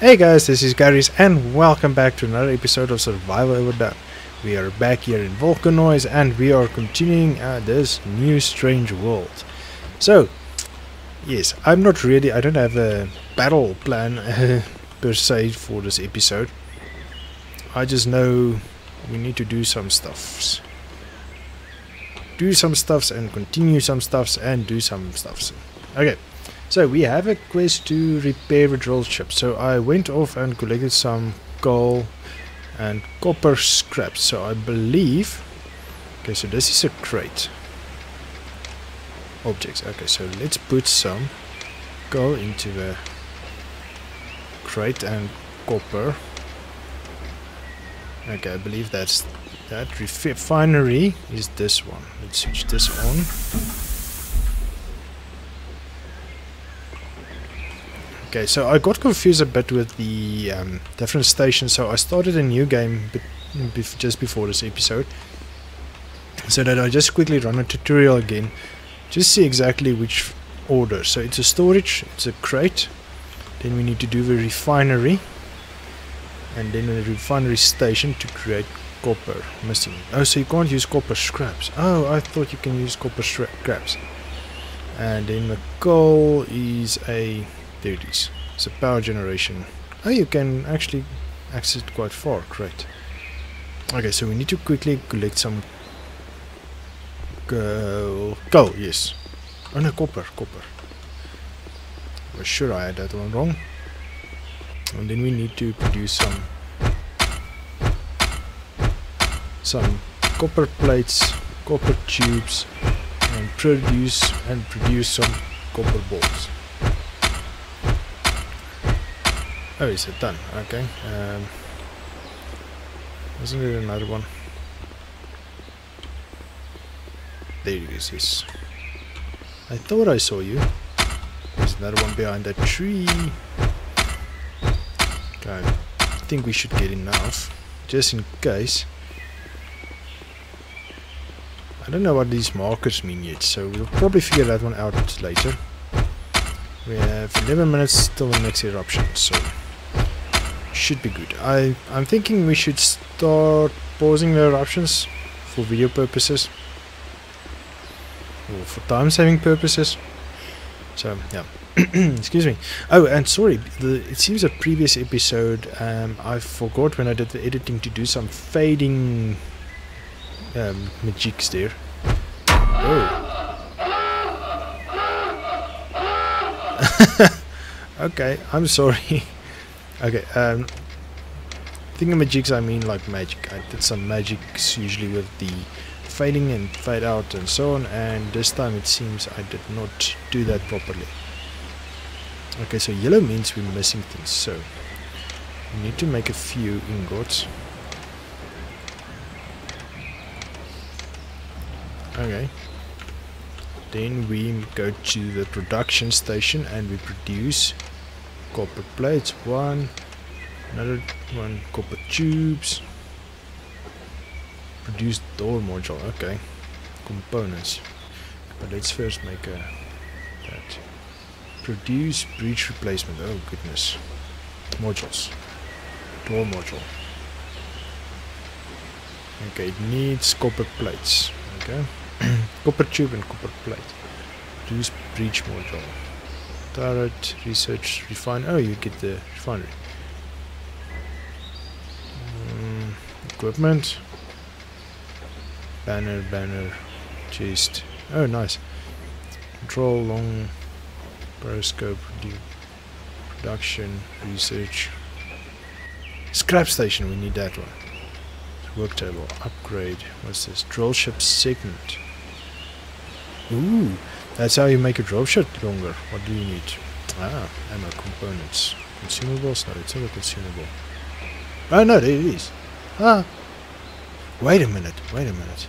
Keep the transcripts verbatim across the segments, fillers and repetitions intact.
Hey guys, this is Garis and welcome back to another episode of Survival Overdone. We are back here in Volcanoids and we are continuing uh, this new strange world. So, yes, I'm not really, I don't have a battle plan uh, per se for this episode. I just know we need to do some stuffs. Do some stuffs and continue some stuffs and do some stuffs. Okay. So we have a quest to repair a drill ship, so I went off and collected some coal and copper scraps, so I believe... Okay, so this is a crate. Objects, okay, so let's put some coal into the crate and copper. Okay, I believe that's that. Refinery is this one. Let's switch this on. Okay, so I got confused a bit with the um, different stations, so I started a new game be just before this episode, so that I just quickly run a tutorial again, just see exactly which order. So it's a storage, it's a crate, then we need to do the refinery, and then the refinery station to create copper. Missing. Oh, so you can't use copper scraps. Oh, I thought you can use copper scraps. And then the coal is a... There it is. It's a power generation. Oh, you can actually access it quite far. Great. Okay, so we need to quickly collect some coal. Coal, yes. Oh no, copper, copper. I'm sure I had that one wrong. And then we need to produce some some copper plates, copper tubes, and produce and produce some copper balls. Oh, is it done? Okay. Um, isn't there another one? There it is, yes. I thought I saw you. There's another one behind that tree. Okay, I think we should get enough. Just in case. I don't know what these markers mean yet, so we'll probably figure that one out later. We have eleven minutes till the next eruption, so... should be good. I, I'm thinking we should start pausing the eruptions for video purposes or for time saving purposes, so yeah. Excuse me. Oh, and sorry, the, it seems a previous episode um, I forgot when I did the editing to do some fading um, magics there. Oh. Okay, I'm sorry. Okay, um, thingamajigs, I mean like magic. I did some magics usually with the fading and fade out and so on, and this time it seems I did not do that properly. Okay, so yellow means we're missing things, so we need to make a few ingots. Okay. Then we go to the production station and we produce copper plates, one, another one, copper tubes, produce door module, okay, components, but let's first make a, that, produce breach replacement, oh goodness, modules, door module, okay, it needs copper plates, okay, copper tube and copper plate, produce breach module. Turret, research, refine. Oh, you get the refinery. Um, equipment. Banner, banner, chest. Oh, nice. Control, long, periscope, production, research. Scrap station, we need that one. Work table, upgrade. What's this? Drill ship segment. Ooh. That's how you make a drop shot longer. What do you need? Ah, ammo components. Consumables? No, it's not a consumable. Oh no, there it is. Ah! Wait a minute, wait a minute.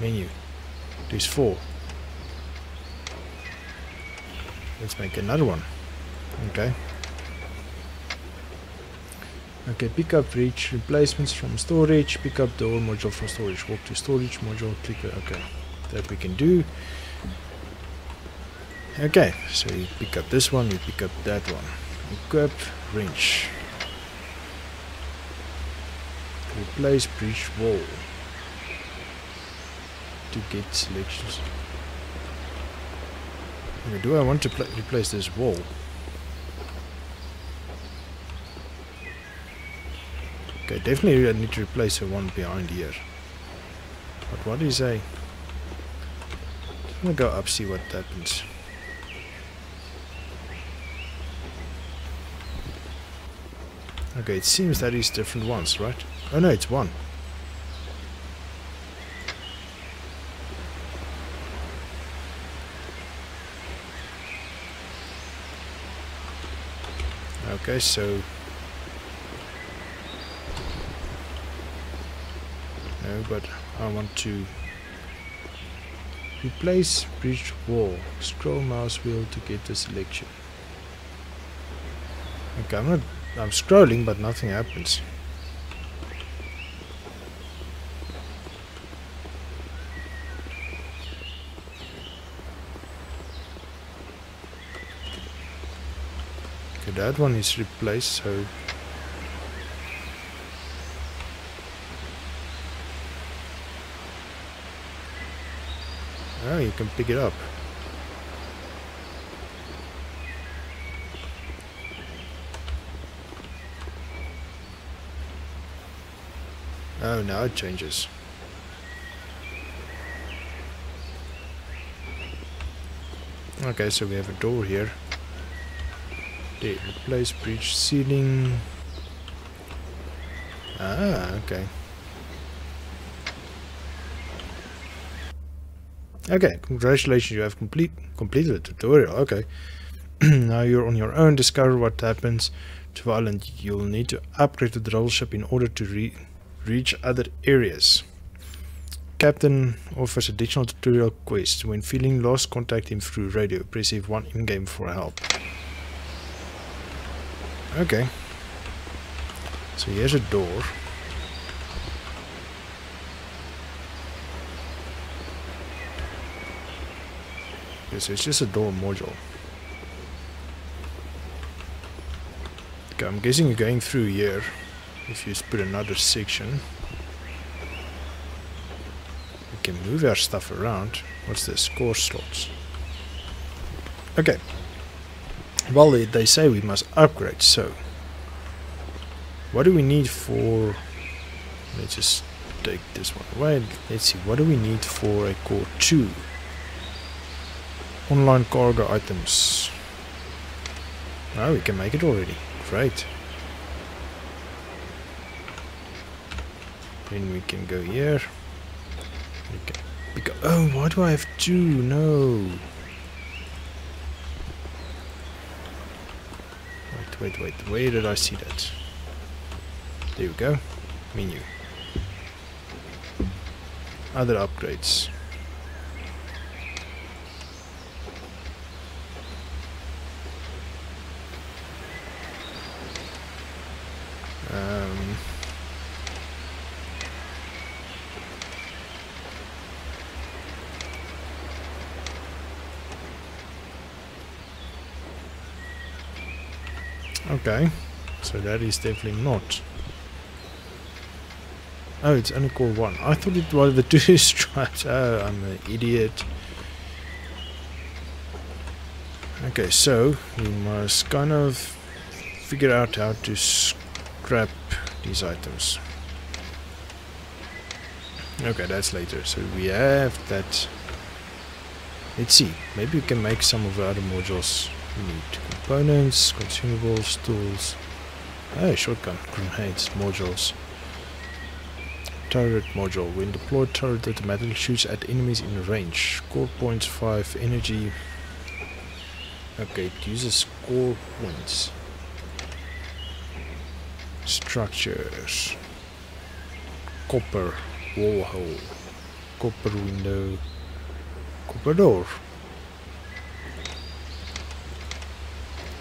Menu. There's four. Let's make another one. Okay. Okay, pick up breach replacements from storage, pick up door module from storage, walk to storage module, click it, okay. That we can do. Okay, so you pick up this one, you pick up that one. Equip, wrench. Replace breach wall. To get selections. Now, do I want to replace this wall? Okay, definitely I need to replace the one behind here. But what is a... I'm gonna go up, see what happens. Okay, it seems that is different ones, right? Oh no, it's one. Okay, so... No, but I want to... Replace breach wall. Scroll mouse wheel to get the selection. Okay, I'm not... I'm scrolling, but nothing happens. Okay, that one is replaced, so... Oh, you can pick it up. Oh, now it changes. Okay, so we have a door here. They replace breach ceiling. Ah, okay. Okay, congratulations, you have complete completed the tutorial. Okay. Now you're on your own. Discover what happens to the island. You'll need to upgrade the drill ship in order to re reach other areas. Captain offers additional tutorial quests. When feeling lost, contact him through radio. Press F one in game for help. Okay. So here's a door. Okay, so it's just a door module. Okay, I'm guessing you're going through here. If you put another section, we can move our stuff around. What's the score slots? Okay. Well, they, they say we must upgrade, so... What do we need for... Let's just take this one away. Let's see, what do we need for a core two? Online cargo items. Oh, we can make it already. Great. Then we can go here. We can pick up. Oh, why do I have two? No. Wait, wait, wait. Where did I see that? There we go. Menu. Other upgrades. Um... Okay, so that is definitely not. Oh, it's only called one. I thought it was the two stripes. Oh, I'm an idiot. Okay, so we must kind of figure out how to scrap these items. Okay, that's later. So we have that. Let's see. Maybe we can make some of the other modules. We need components, consumables, tools. Oh, shotgun, grenades, modules. Turret module. When deployed, turret automatically shoots at enemies in range. Score points five, energy. Okay, it uses score points. Structures. Copper wall hole. Copper window. Copper door.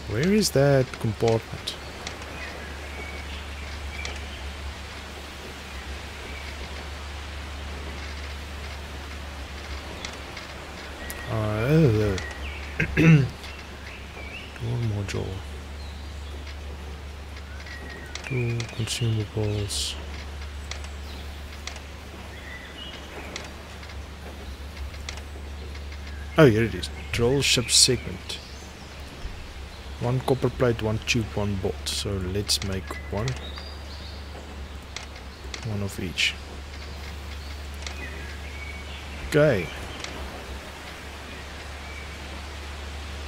Where is that compartment? Uh, Door module. Tool consumables. Oh, here it is. Drill ship segment. One copper plate, one tube, one bolt. So let's make one. One of each. Okay.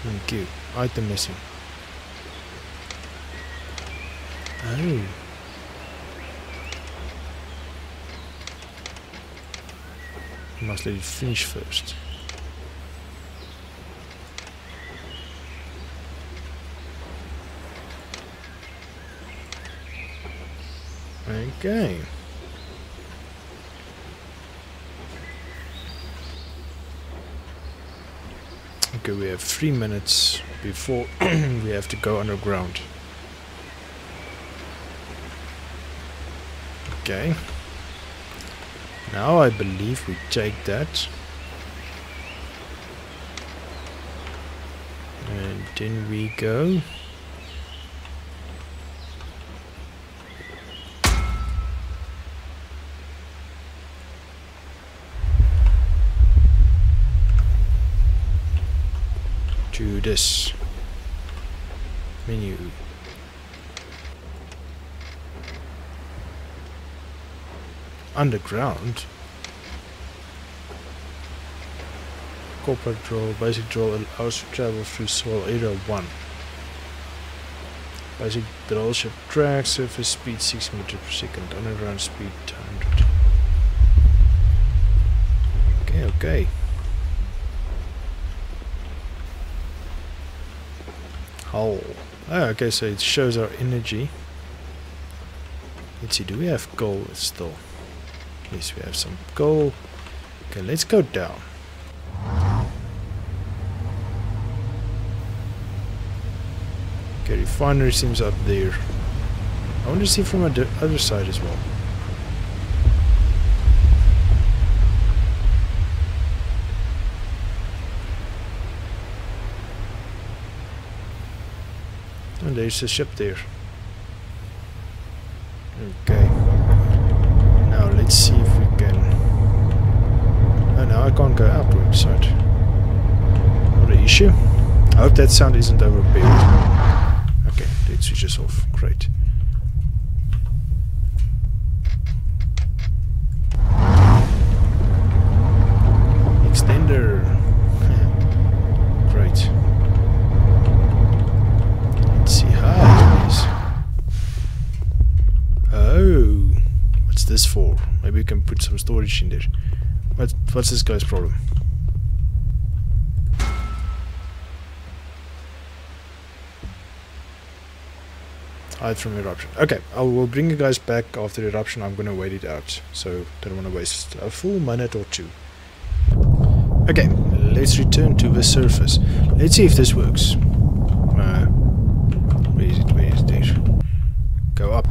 Thank you. Item missing. Oh. Must let it finish first. Okay. Okay, we have three minutes before we have to go underground. Okay. Now I believe we take that. And then we go. To this menu. Underground. Corporate draw, basic draw allows to travel through soil area one. Basic draw ship track, surface speed six meters per second, underground speed one hundred. Okay, okay. Oh, okay, so it shows our energy. Let's see, do we have coal still? Yes, we have some coal. Okay, let's go down. Okay, refinery seems up there. I want to see from the other side as well. And there's a ship there. Okay. Now let's see if we can. Oh no, I can't go out to the side. What an issue. I hope that sound isn't overbearing. Okay, it switches off. Great. Extender. Great. This for maybe we can put some storage in there. But what's this guy's problem? Hide from eruption. Okay, I will bring you guys back after the eruption. I'm gonna wait it out, so don't want to waste a full minute or two. Okay, let's return to the surface. Let's see if this works. Uh, where is it? Where is it? Go up.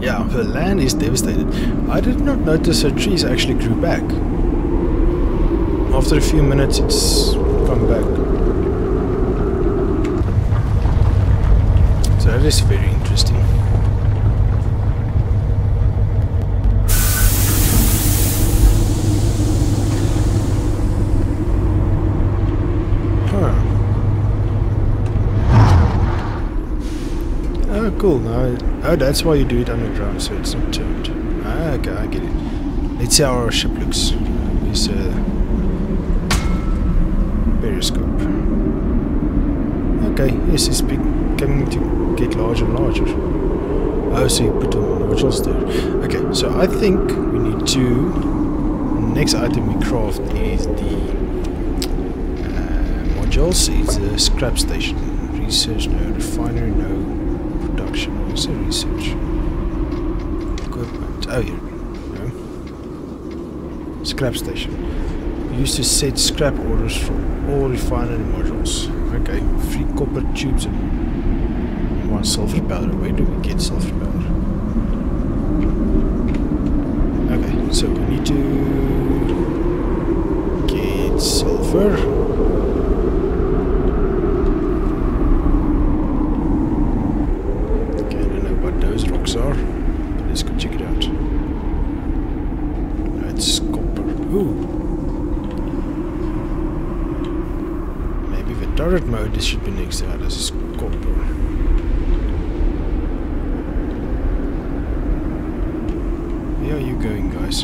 Yeah, the land is devastated. I did not notice the trees actually grew back. After a few minutes, it's come back. So that is very interesting. Huh. Oh, cool. Now. Oh, that's why you do it underground, so it's not turned. Ah, okay, I get it. Let's see how our ship looks. It's a periscope. Okay, yes, it's coming to get larger and larger. Oh, so you put on modules there. Okay, so I think we need to. Next item we craft is the uh, modules. It's a scrap station. Research, no. Refinery, no. Production, also research. Equipment. Oh, here. No. Scrap station. Used to set scrap orders for all refinery modules. Okay. Three copper tubes and one sulfur powder. Where do we get sulfur powder? So we need to get sulfur. Okay, I don't know what those rocks are. Let's go check it out. No, it's copper. Ooh. Maybe the turret mode, this should be next to us. It's copper. Where are you going, guys?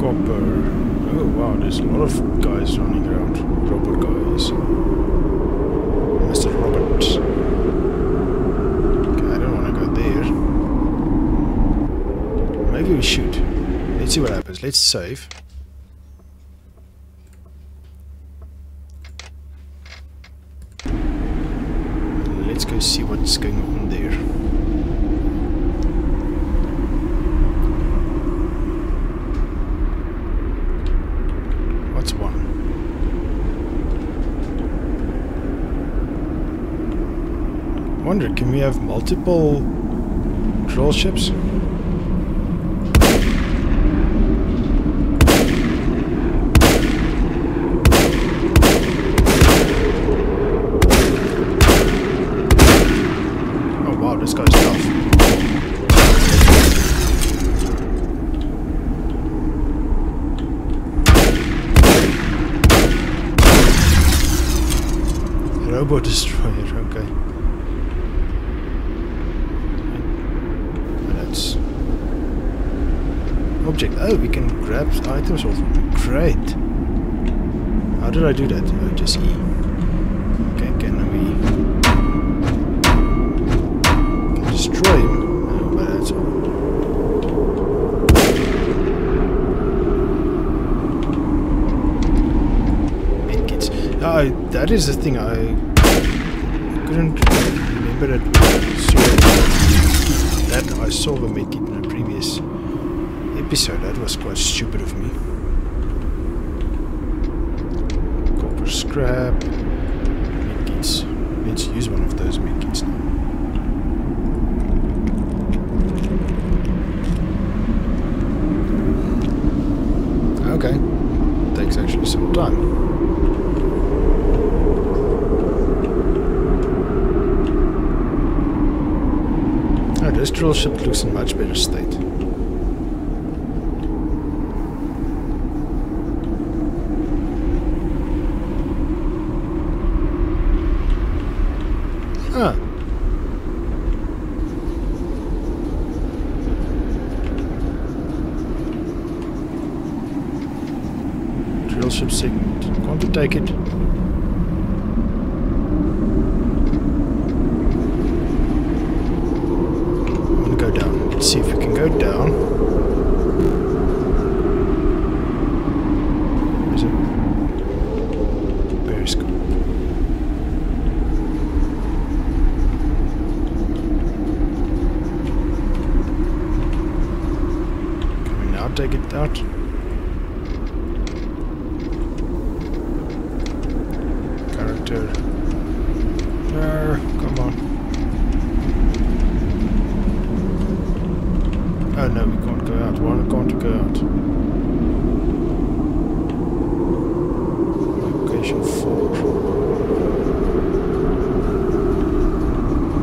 Copper. Oh wow, there's a lot of guys running around. Robber guys. Mister Robert. Okay, I don't want to go there. Maybe we should. Let's see what happens. Let's save. Let's go see what's going on there. What's one? I wonder, can we have multiple troll ships? Robot destroyer, okay. That's object. Oh, we can grab items off. Great. How did I do that? Oh, just E. Okay, can we can destroy him? Oh, but that's all. I, that is the thing, I couldn't remember that I saw, that I saw the medkit in a previous episode. That was quite stupid of me. Copper scrap, medkits. Let's use one of those medkits now. Okay, takes actually some time. This drill ship looks in much better state. Huh. Drill ship segment. Want to take it? Let's see if we can go down. There's a periscope. Can we now take it out? Character. No, come on. Oh no, we can't go out. Why can't we go out? Location four.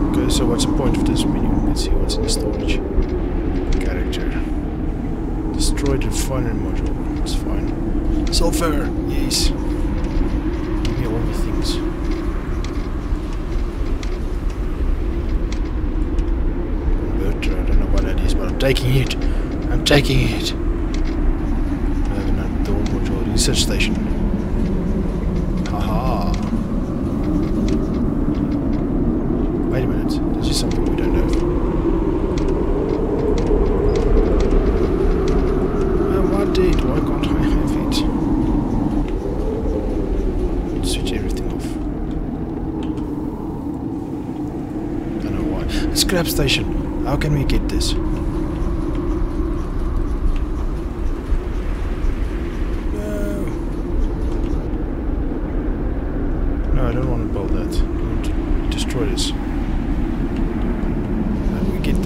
Okay, so what's the point of this menu? Let's see what's in the storage. Character. Destroy the refinery module. It's fine. Sulfur! Yes. Give me all the things. Taking it. I'm taking it. I have another door module research station. Haha. Wait a minute. This is something we don't know. I want it. Why can't I have it? Switch everything off. I don't know why. Scrap station. How can we get this? That and destroy this. And we get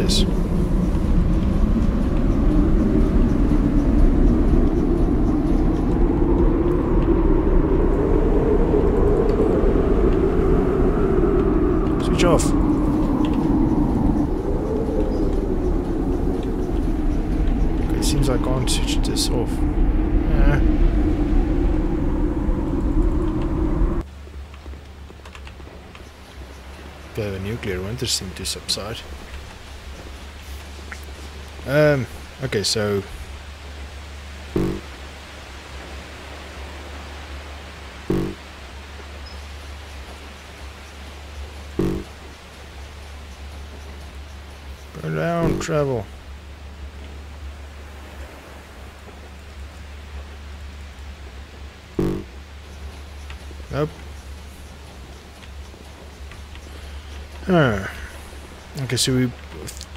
I'll switch this off. Yeah. The nuclear winters seem to subside. Um, okay, so... Go down, travel. Nope. Huh. Okay, so we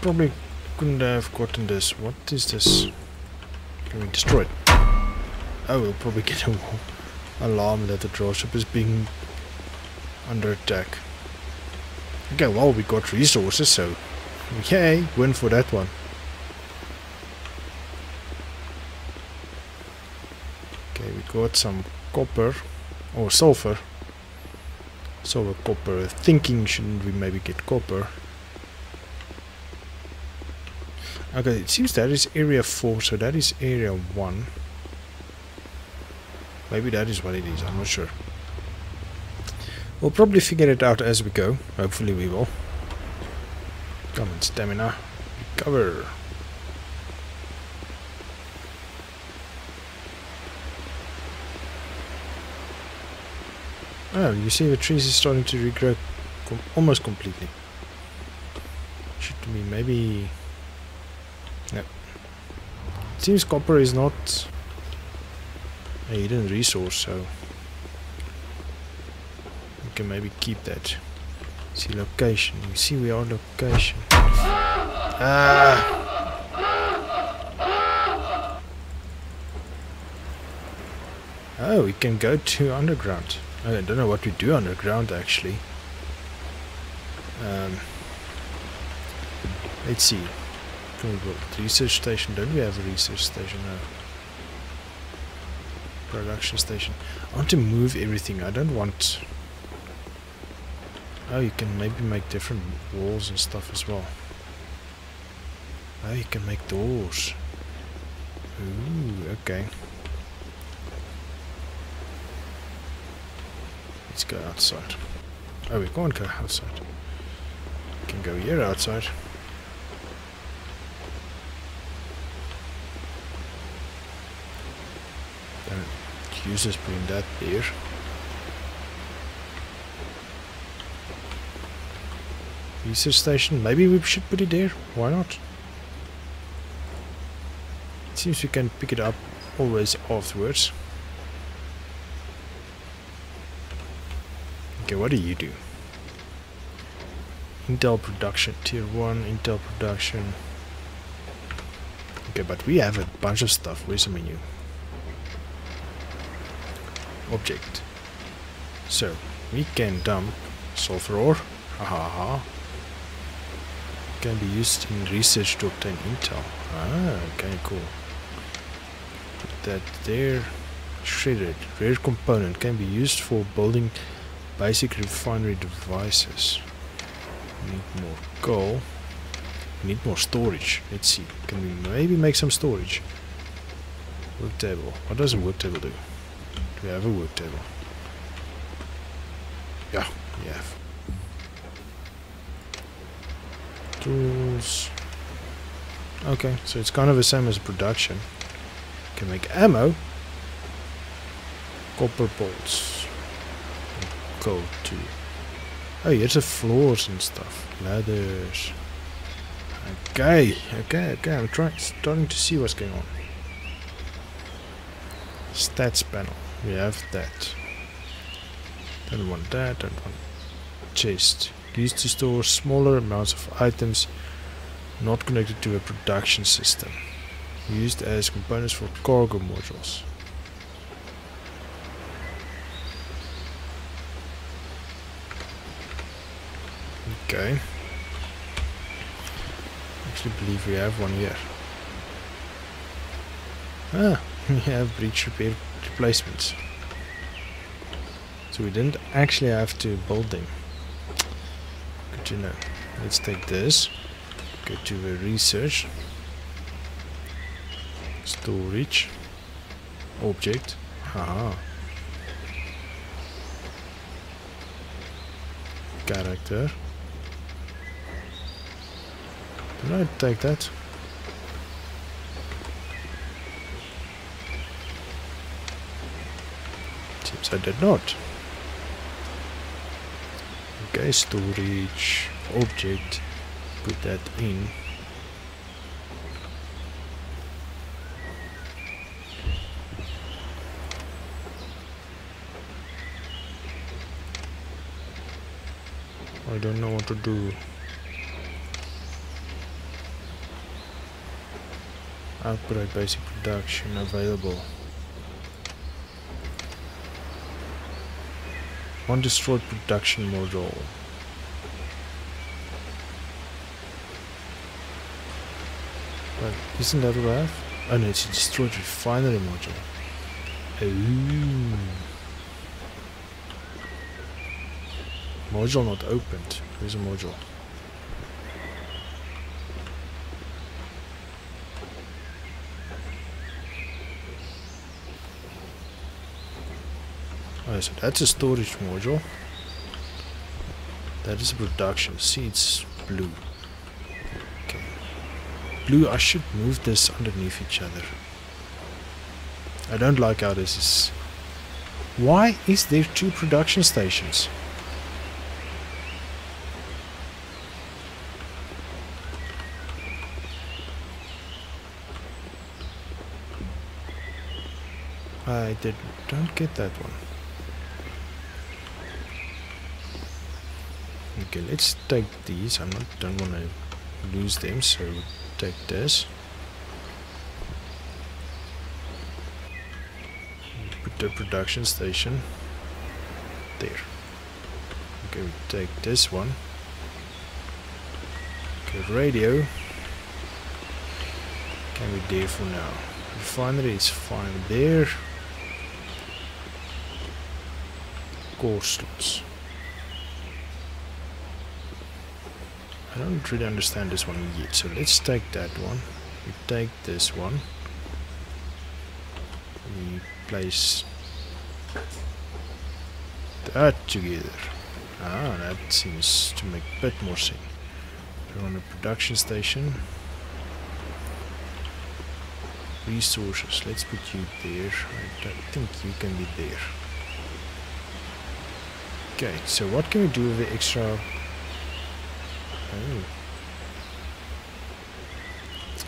probably couldn't have gotten this. What is this? Can we destroy it? Oh, we'll probably get an alarm that the drawship is being under attack. Okay, well, we got resources, so yay, win for that one. Okay, we got some copper or sulfur. Silver, copper. Thinking, shouldn't we maybe get copper? Okay, it seems that is area four, so that is area one. Maybe that is what it is, I'm not sure. We'll probably figure it out as we go. Hopefully we will. Come on, stamina. Recover. Oh, you see the trees is starting to regrow com almost completely. Should we maybe... No. It seems copper is not a hidden resource, so we can maybe keep that. See location. You see we are location. Ah! Oh, we can go to underground. I don't know what we do underground actually. Um, let's see. Can we build a research station? Don't we have a research station now? Production station. I want to move everything. I don't want. Oh, you can maybe make different walls and stuff as well. Oh, you can make doors. Ooh, okay. Let's go outside. Oh, we can't go outside. We can go here outside. Don't use us bring that there. Research station. Maybe we should put it there. Why not? It seems we can pick it up always afterwards. Okay, what do you do? Intel production, tier one, Intel production. Okay, but we have a bunch of stuff. Where's the menu? Object. So, we can dump sulfur ore. Haha. Can be used in research to obtain Intel. Ah, okay, cool. Put that there. Shredded. Rare component. Can be used for building... Basic refinery devices. Need more coal. Need more storage. Let's see. Can we maybe make some storage? Work table. What does a work table do? Do we have a work table? Yeah, we have. Tools. Okay, so it's kind of the same as production. Can make ammo. Copper bolts. Go to. Oh, here's the floors and stuff. Ladders. Okay, okay, okay. I'm trying, starting to see what's going on. Stats panel. We have that. Don't want that. Don't want chest. Used to store smaller amounts of items not connected to a production system. Used as components for cargo modules. Okay. I actually believe we have one here. Ah, we have breach repair replacements. So we didn't actually have to build them. Good to know. Let's take this. Go to the research. storage object. Haha. Character. Can I take that? Seems I did not. Okay, storage object. Put that in. I don't know what to do. Upgrade basic production available. One destroyed production module. But isn't that what I have? Oh no, it's a destroyed refinery module. Ooh. Module not opened. Where's a module? Oh, so that's a storage module. That is a production. See, it's blue. Okay. Blue, I should move this underneath each other. I don't like how this is. Why is there two production stations? I did don't get that one. Okay, let's take these. I'm not don't want to lose them, so take this. Put the production station there. Okay, we take this one. Okay, radio can be there for now. Refinery is fine there. Core slots. I don't really understand this one yet, so let's take that one. We take this one. We place that together. Ah, that seems to make a bit more sense. We're on a production station. Resources, let's put you there. I don't think you can be there. Okay, so what can we do with the extra? Oh.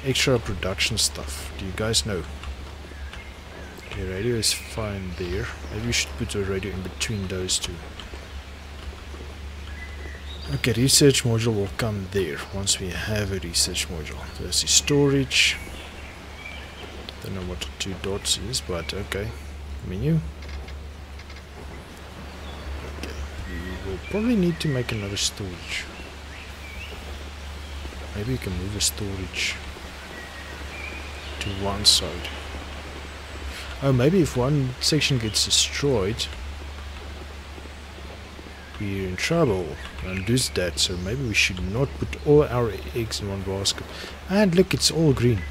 Extra production stuff. Do you guys know? Okay, radio is fine there. Maybe we should put a radio in between those two. Okay, research module will come there once we have a research module. So that's the storage. Don't know what the two dots is, but okay. Menu. We'll probably need to make another storage. Maybe we can move the storage to one side. Oh, maybe if one section gets destroyed, we're in trouble. And do that, so maybe we should not put all our eggs in one basket. And look, it's all green.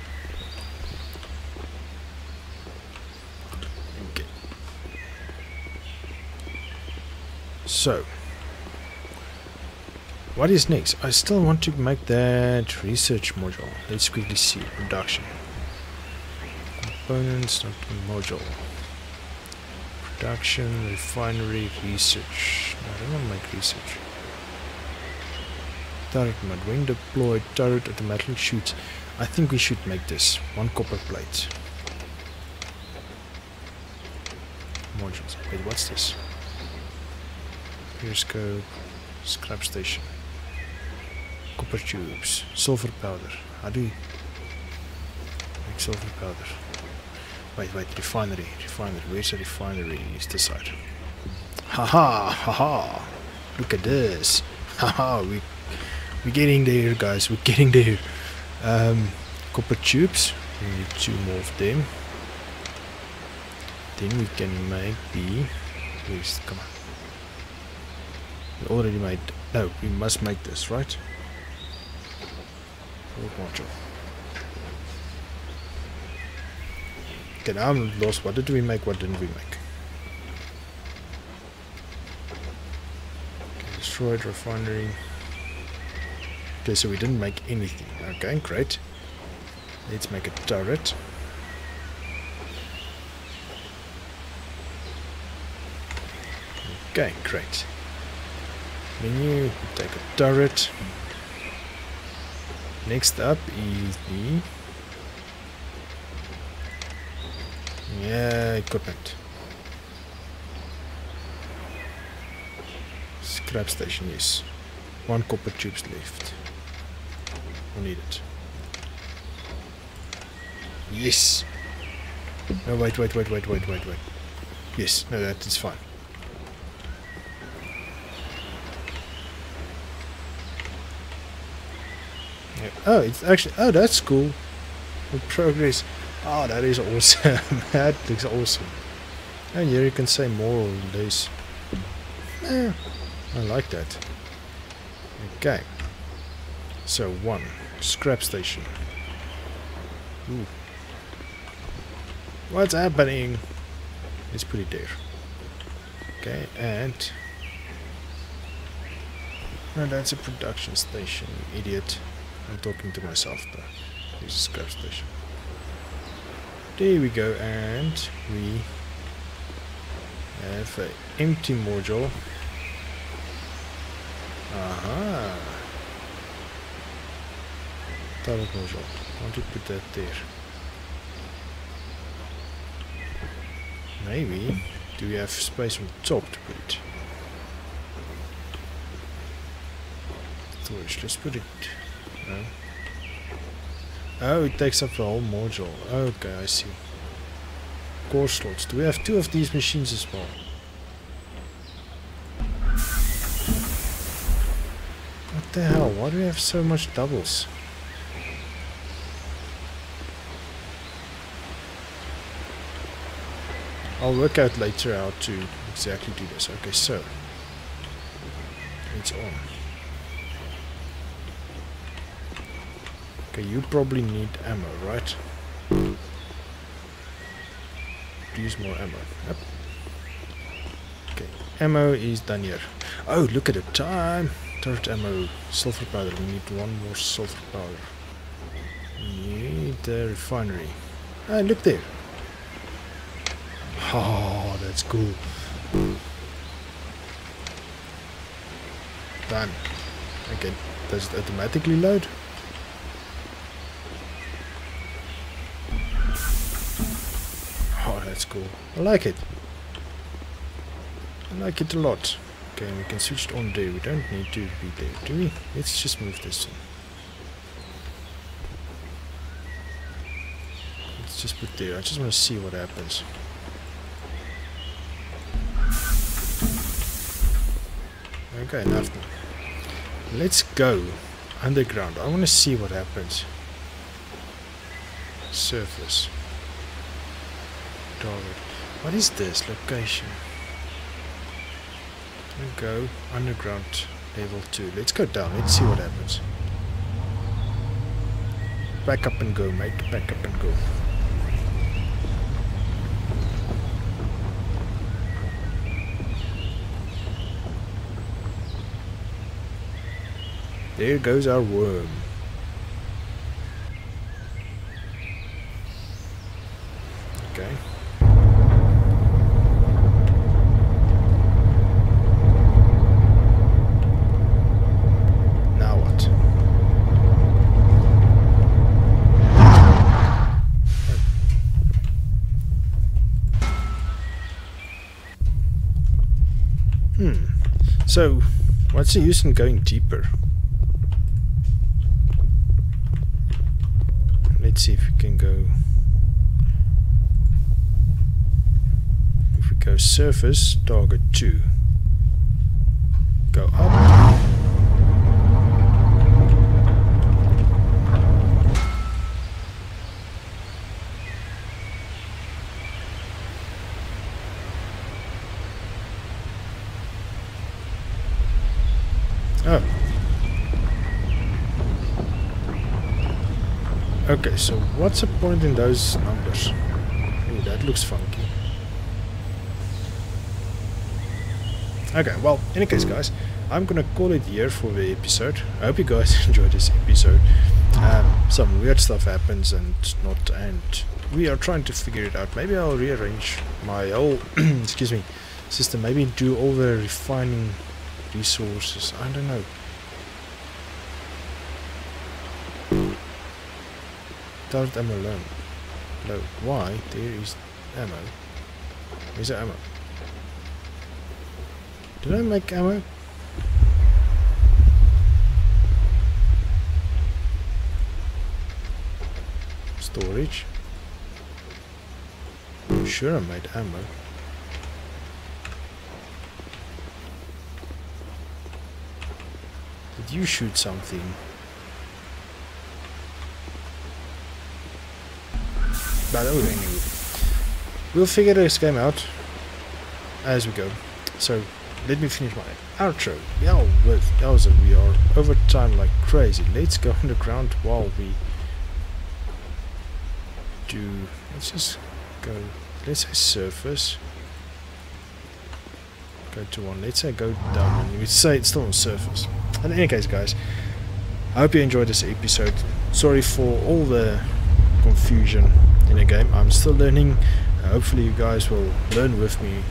Okay. So. What is next? I still want to make that research module. Let's quickly see. Production. Components, not module. Production, refinery, research. No, I don't want to make research. Turret mod. When deployed, turret automatically shoots. I think we should make this. One copper plate. Modules. Wait, what's this? Periscope. Scrap station. Copper tubes, silver powder. How do you make silver powder? Wait, wait, refinery, refinery. Where's the refinery? It's this side. Haha, haha. Look at this. Haha, we we're getting there, guys. We're getting there. Um, copper tubes. We need two more of them. Then we can make the. Where's come on. We already made. No, we must make this, right? Module. Okay, I'm lost. What did we make? What didn't we make? Okay, destroyed refinery. Okay, so we didn't make anything. Okay, great. Let's make a turret. Okay, great. Menu, take a turret. Next up is the yeah, equipment. Scrap station, yes. One copper tubes left. We need it. Yes. No, wait, wait, wait, wait, wait, wait, wait. Yes, no, that is fine. Oh, it's actually, oh, that's cool. The progress. Oh, that is awesome. That looks awesome. And here you can say more on this. Eh, I like that. Okay. So, one. Scrap station. Ooh. What's happening? Let's put it there. Okay, and... no, that's a production station, you idiot. I'm talking to myself though. Here's a scrap station. There we go, and we have an empty module. Aha! Turret module. I want to put that there. Maybe. Do we have space on top to put it? Storage. Let's put it. No. Oh, it takes up the whole module. Okay, I see. Core slots. Do we have two of these machines as well? What the hell? Why do we have so much doubles? I'll work out later how to exactly do this. Okay, so. It's on. Okay, you probably need ammo, right? Use more ammo. Yep. Okay, ammo is done here. Oh, look at the time! Turret ammo, sulfur powder. We need one more sulfur powder. We need the refinery. Ah, look there! Oh, that's cool. Done. Okay, does it automatically load? That's cool. I like it. I like it a lot. Okay, we can switch it on there. We don't need to be there, do we? Let's just move this in. Let's just put there. I just want to see what happens. Okay, enough now. Let's go underground. I want to see what happens. Surface. What is this location? We'll go underground level two. Let's go down. Let's see what happens. Back up and go, mate. Back up and go. There goes our worm. Okay. So, what's the use in going deeper? Let's see if we can go... if we go surface, target two. Go up. Okay, so what's the point in those numbers? Ooh. looks funky. Okay, well, in any case, guys, I'm gonna call it here for the episode. I hope you guys enjoyed this episode. Um, some weird stuff happens and not, and we are trying to figure it out. Maybe I'll rearrange my whole excuse me, system. Maybe do all the refining resources. I don't know. Don't ammo alone. No, why there is ammo? Is there ammo? Did I make ammo? Storage. I'm sure I made ammo. Did you shoot something? But anyway, we'll figure this game out as we go. So let me finish my outro. Yeah, we are over time like crazy. Let's go underground while we do. Let's just go. Let's say surface. Go to one. Let's say go down. You would say it's still on surface. And in any case, guys, I hope you enjoyed this episode. Sorry for all the confusion in the game. I'm still learning. Uh, hopefully, you guys will learn with me.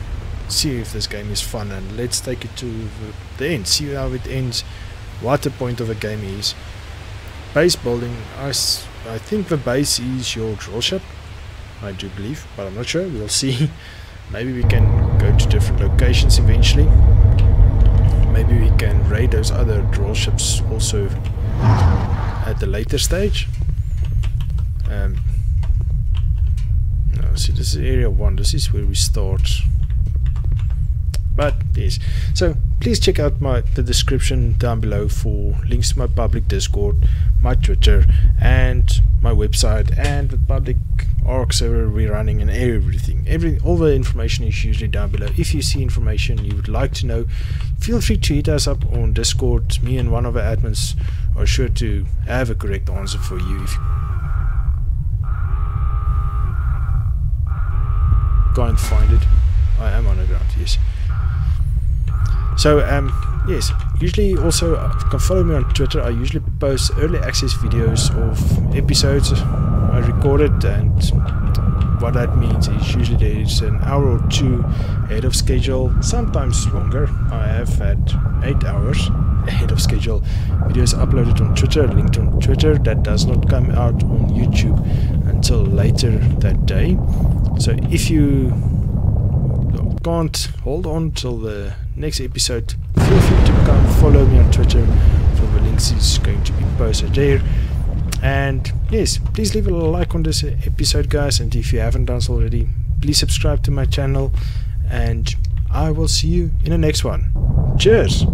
See if this game is fun, and let's take it to the end. See how it ends, what the point of a game is. Base building, I, s I think the base is your drill ship, I do believe, but I'm not sure. We'll see. Maybe we can go to different locations eventually. Maybe we can raid those other drill ships also at the later stage. Um, no, see, this is area one. This is where we start. But yes, so please check out my the description down below for links to my public Discord, my Twitter, and my website, and the public A R C server we're running, and everything. Every all the information is usually down below. If you see information you would like to know, feel free to hit us up on Discord. Me and one of the admins are sure to have a correct answer for you if you can't find it. I am underground, yes. So, um, yes, usually also uh, you can follow me on Twitter. I usually post early access videos of episodes I recorded, and what that means is usually there is an hour or two ahead of schedule, sometimes longer. I have had eight hours ahead of schedule videos uploaded on Twitter, linked on Twitter, that does not come out on YouTube until later that day. So if you can't hold on till the next episode, feel free to come follow me on Twitter for the links is going to be posted there. And yes, please leave a like on this episode, guys, and if you haven't done so already, please subscribe to my channel, and I will see you in the next one. Cheers.